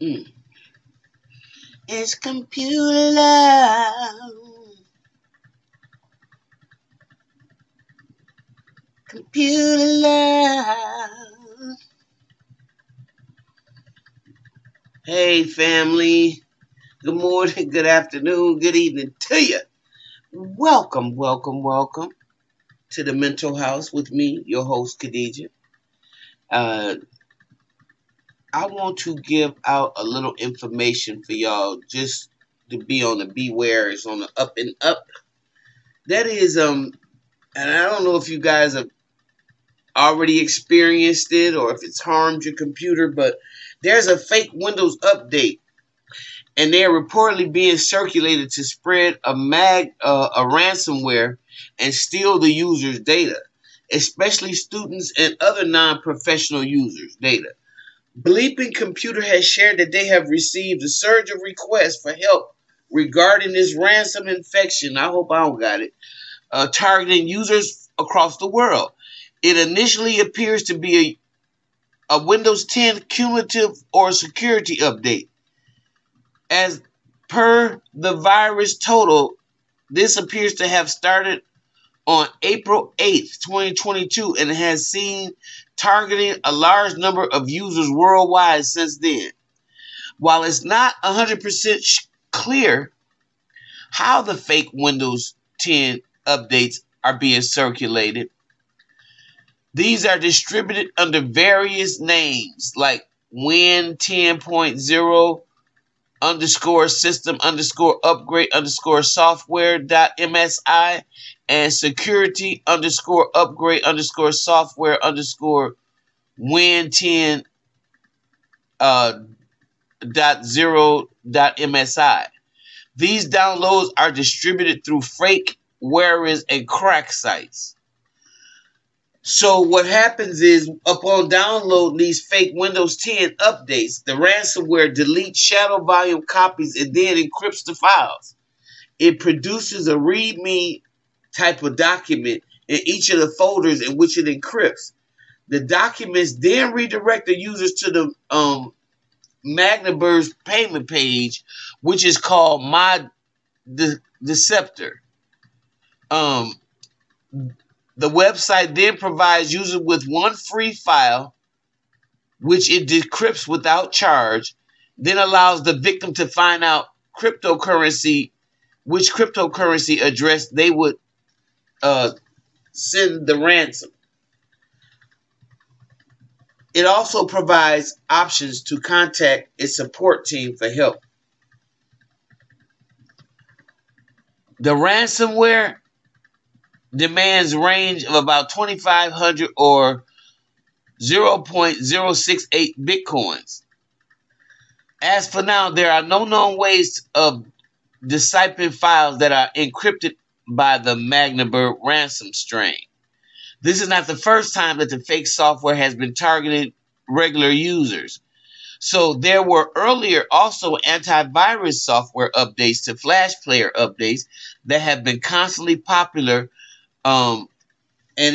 It's computer love. Computer love. Hey, family. Good morning, good afternoon, good evening to you. Welcome, welcome, welcome to the Mental House with me, your host, Khadijah. I want to give out a little information for y'all just to be on the beware, is on the up and up. That is, and I don't know if you guys have already experienced it or if it's harmed your computer, but there's a fake Windows update, and they're reportedly being circulated to spread a ransomware and steal the user's data, especially students and other non-professional users' data. Bleeping Computer has shared that they have received a surge of requests for help regarding this ransom infection. I hope I don't got it. Targeting users across the world. It initially appears to be a Windows 10 cumulative or security update. As per the VirusTotal, this appears to have started on April 8th, 2022, and has seen targeting a large number of users worldwide since then. While it's not 100% clear how the fake Windows 10 updates are being circulated, these are distributed under various names like Win10.0_system_upgrade_software.msi and security_upgrade_software_win10 .0.msi. These downloads are distributed through fake wearers and crack sites. So what happens is, upon downloading these fake Windows 10 updates, the ransomware deletes shadow volume copies and then encrypts the files. It produces a README type of document in each of the folders in which it encrypts. The documents then redirect the users to the Magnaburst payment page, which is called My De Deceptor. The website then provides users with one free file, which it decrypts without charge, then allows the victim to find out which cryptocurrency address they would send the ransom. It also provides options to contact its support team for help. The ransomware demands range of about 2,500 or 0.068 bitcoins. As for now, there are no known ways of deciphering files that are encrypted by the Magnaburg ransom strain. This is not the first time that the fake software has been targeting regular users. So there were earlier also antivirus software updates to Flash Player updates that have been constantly popular. And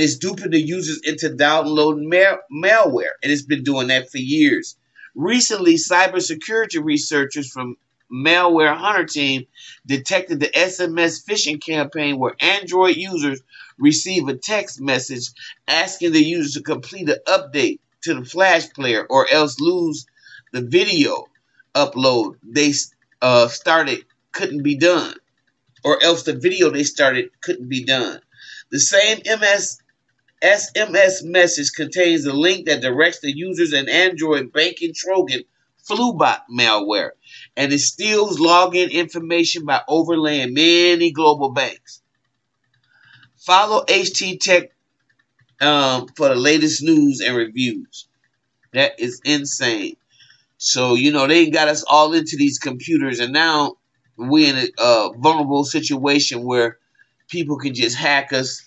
it's duping the users into downloading malware, and it's been doing that for years. Recently, cybersecurity researchers from Malware Hunter Team detected the SMS phishing campaign where Android users receive a text message asking the user to complete an update to the Flash Player or else lose the video upload they started couldn't be done, or else the video they started couldn't be done. The same SMS message contains a link that directs the users an Android banking Trojan Flubot malware, and it steals login information by overlaying many global banks. Follow HTTech for the latest news and reviews. That is insane. So, you know, they got us all into these computers, and now we're in a vulnerable situation where people can just hack us.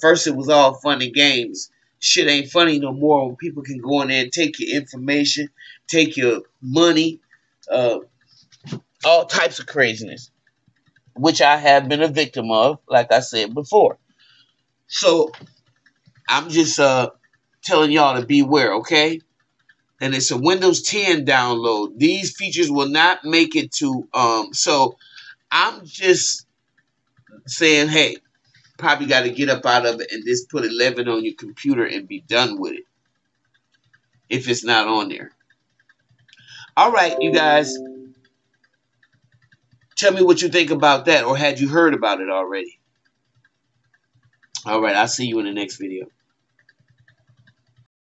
First, it was all fun and games. Shit ain't funny no more when people can go in there and take your information, take your money, all types of craziness, which I have been a victim of, like I said before. So I'm just telling y'all to beware, okay? and it's a Windows 10 download. These features will not make it to, so I'm just saying, hey, probably got to get up out of it and just put 11 on your computer and be done with it if it's not on there. All right, you guys, tell me what you think about that, or had you heard about it already? All right, I'll see you in the next video.